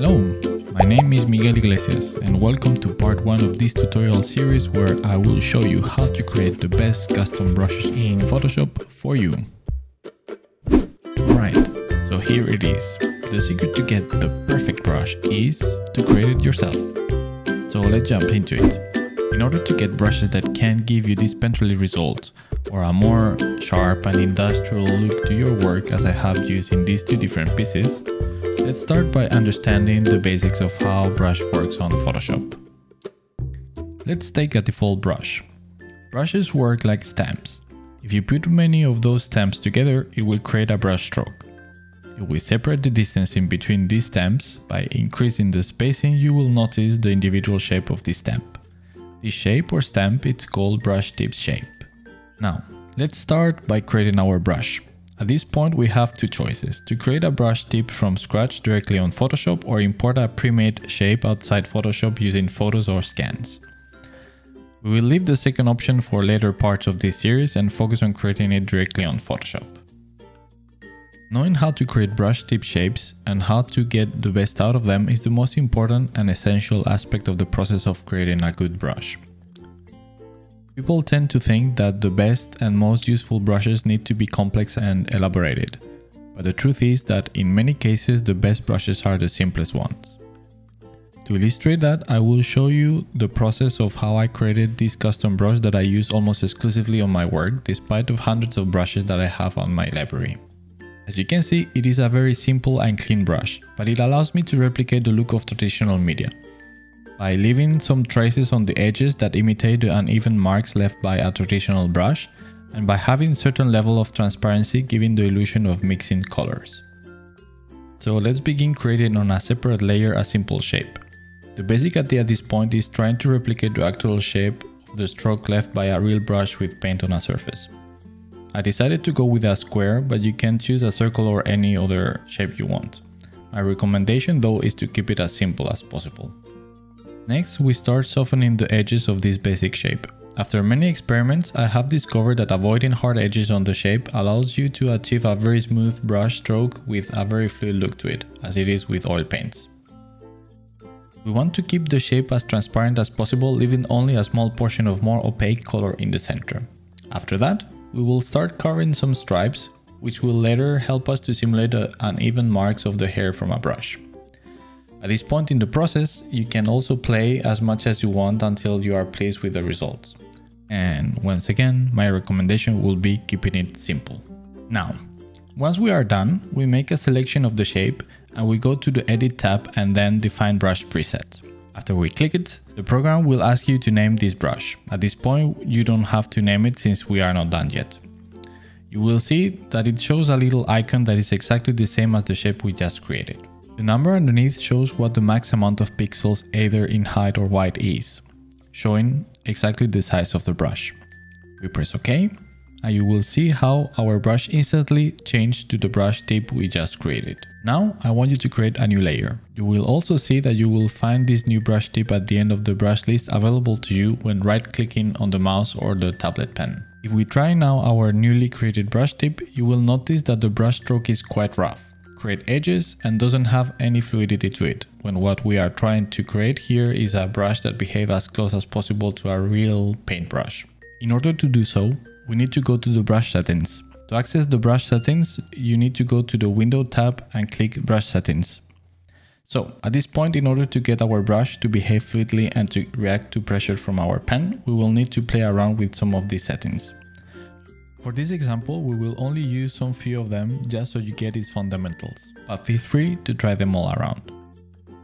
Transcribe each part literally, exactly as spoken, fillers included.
Hello, my name is Miguel Iglesias and welcome to part one of this tutorial series where I will show you how to create the best custom brushes in Photoshop for you. Alright, so here it is. The secret to get the perfect brush is to create it yourself. So let's jump into it. In order to get brushes that can give you these painterly results or a more sharp and industrial look to your work as I have used in these two different pieces, let's start by understanding the basics of how brush works on Photoshop. Let's take a default brush. Brushes work like stamps. If you put many of those stamps together, it will create a brush stroke. If we separate the distance in between these stamps by increasing the spacing, you will notice the individual shape of the stamp. This shape or stamp is called brush tip shape. Now, let's start by creating our brush. At this point we have two choices, to create a brush tip from scratch directly on Photoshop or import a pre-made shape outside Photoshop using photos or scans. We will leave the second option for later parts of this series and focus on creating it directly on Photoshop. Knowing how to create brush tip shapes and how to get the best out of them is the most important and essential aspect of the process of creating a good brush. People tend to think that the best and most useful brushes need to be complex and elaborated, but the truth is that in many cases the best brushes are the simplest ones. To illustrate that, I will show you the process of how I created this custom brush that I use almost exclusively on my work, despite of hundreds of brushes that I have on my library. As you can see, it is a very simple and clean brush, but it allows me to replicate the look of traditional media by leaving some traces on the edges that imitate the uneven marks left by a traditional brush, and by having certain level of transparency giving the illusion of mixing colors. So let's begin creating on a separate layer a simple shape. The basic idea at this point is trying to replicate the actual shape of the stroke left by a real brush with paint on a surface. I decided to go with a square, but you can choose a circle or any other shape you want. My recommendation though is to keep it as simple as possible. Next, we start softening the edges of this basic shape. After many experiments, I have discovered that avoiding hard edges on the shape allows you to achieve a very smooth brush stroke with a very fluid look to it, as it is with oil paints. We want to keep the shape as transparent as possible, leaving only a small portion of more opaque color in the center. After that, we will start carving some stripes, which will later help us to simulate the uneven marks of the hair from a brush. At this point in the process, you can also play as much as you want until you are pleased with the results. And once again, my recommendation will be keeping it simple. Now, once we are done, we make a selection of the shape and we go to the Edit tab and then define brush presets. After we click it, the program will ask you to name this brush. At this point, you don't have to name it since we are not done yet. You will see that it shows a little icon that is exactly the same as the shape we just created. The number underneath shows what the max amount of pixels either in height or width is, showing exactly the size of the brush. We press OK and you will see how our brush instantly changed to the brush tip we just created. Now I want you to create a new layer. You will also see that you will find this new brush tip at the end of the brush list available to you when right clicking on the mouse or the tablet pen. If we try now our newly created brush tip, you will notice that the brush stroke is quite rough, create edges and doesn't have any fluidity to it, when what we are trying to create here is a brush that behaves as close as possible to a real paintbrush. In order to do so, we need to go to the brush settings. To access the brush settings, you need to go to the window tab and click brush settings. So at this point, in order to get our brush to behave fluidly and to react to pressure from our pen, we will need to play around with some of these settings. For this example, we will only use some few of them just so you get its fundamentals, but feel free to try them all around.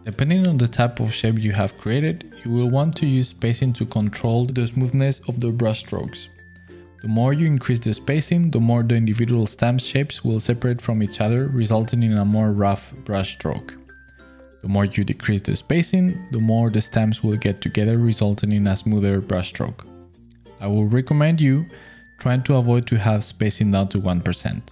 Depending on the type of shape you have created, you will want to use spacing to control the smoothness of the brush strokes. The more you increase the spacing, the more the individual stamp shapes will separate from each other, resulting in a more rough brush stroke. The more you decrease the spacing, the more the stamps will get together, resulting in a smoother brush stroke. I will recommend you trying to avoid to have spacing down to one percent.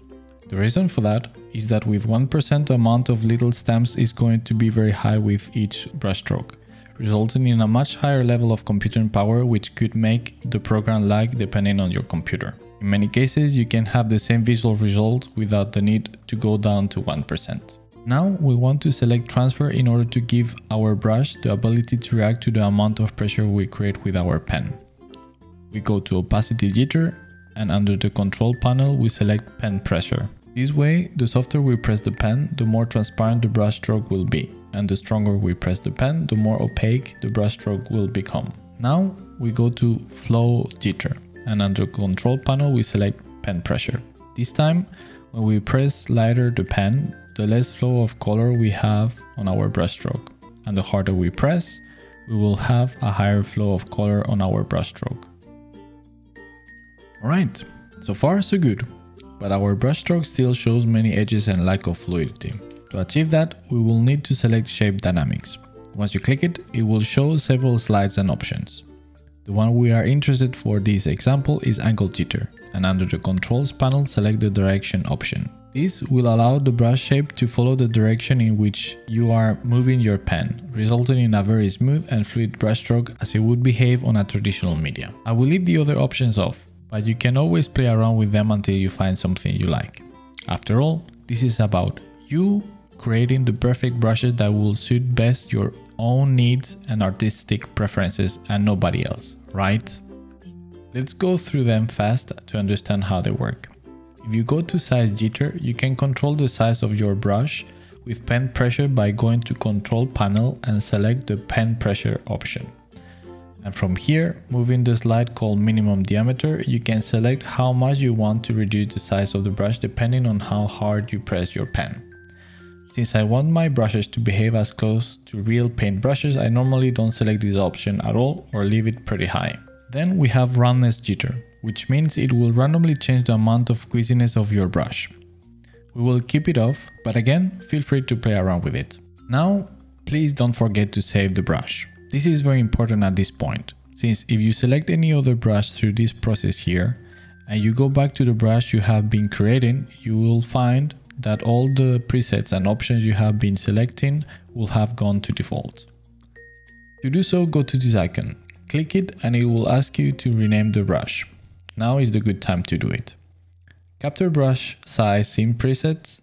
The reason for that is that with one percent the amount of little stamps is going to be very high with each brushstroke, resulting in a much higher level of computing power, which could make the program lag depending on your computer. In many cases you can have the same visual result without the need to go down to one percent. Now we want to select transfer in order to give our brush the ability to react to the amount of pressure we create with our pen. We go to opacity jitter and under the control panel we select pen pressure. This way, the softer we press the pen, the more transparent the brush stroke will be, and the stronger we press the pen, the more opaque the brush stroke will become. Now we go to flow jitter and under control panel we select pen pressure. This time, when we press lighter the pen, the less flow of color we have on our brush stroke, and the harder we press, we will have a higher flow of color on our brush stroke. Alright, so far so good. But our brushstroke still shows many edges and lack of fluidity. To achieve that, we will need to select Shape Dynamics. Once you click it, it will show several slides and options. The one we are interested for this example is Angle Jitter, and under the Controls panel select the Direction option. This will allow the brush shape to follow the direction in which you are moving your pen, resulting in a very smooth and fluid brushstroke as it would behave on a traditional media. I will leave the other options off, but you can always play around with them until you find something you like. After all, this is about you creating the perfect brushes that will suit best your own needs and artistic preferences and nobody else, right? Let's go through them fast to understand how they work. If you go to Size Jitter, you can control the size of your brush with pen pressure by going to Control Panel and select the Pen Pressure option. And from here, moving the slide called minimum diameter, you can select how much you want to reduce the size of the brush depending on how hard you press your pen. Since I want my brushes to behave as close to real paint brushes, I normally don't select this option at all or leave it pretty high. Then we have roundness jitter, which means it will randomly change the amount of quizziness of your brush. We will keep it off, but again, feel free to play around with it. Now, please don't forget to save the brush. This is very important at this point, since if you select any other brush through this process here, and you go back to the brush you have been creating, you will find that all the presets and options you have been selecting will have gone to default. To do so, go to this icon, click it and it will ask you to rename the brush. Now is the good time to do it. Capture brush size in presets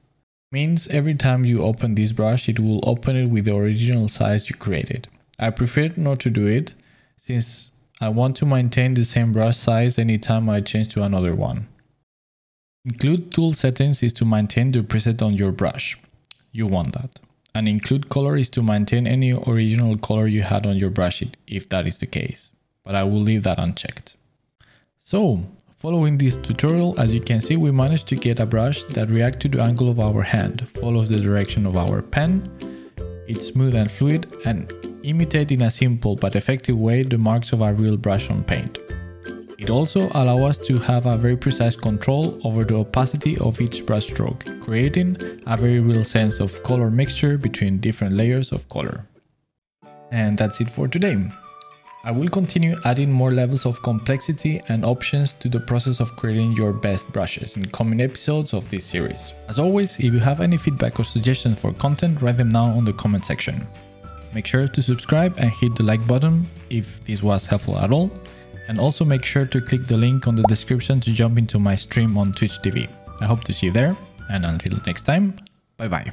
means every time you open this brush, it will open it with the original size you created. I prefer not to do it, since I want to maintain the same brush size anytime I change to another one. Include tool settings is to maintain the preset on your brush. You want that. And include color is to maintain any original color you had on your brush sheet, if that is the case. But I will leave that unchecked. So, following this tutorial, as you can see, we managed to get a brush that reacts to the angle of our hand, follows the direction of our pen, it's smooth and fluid, and imitate in a simple but effective way the marks of a real brush on paint. It also allows us to have a very precise control over the opacity of each brush stroke, creating a very real sense of color mixture between different layers of color. And that's it for today. I will continue adding more levels of complexity and options to the process of creating your best brushes in coming episodes of this series. As always, if you have any feedback or suggestions for content, write them down on the comment section. Make sure to subscribe and hit the like button if this was helpful at all, and also make sure to click the link on the description to jump into my stream on Twitch T V. I hope to see you there, and until next time, bye bye.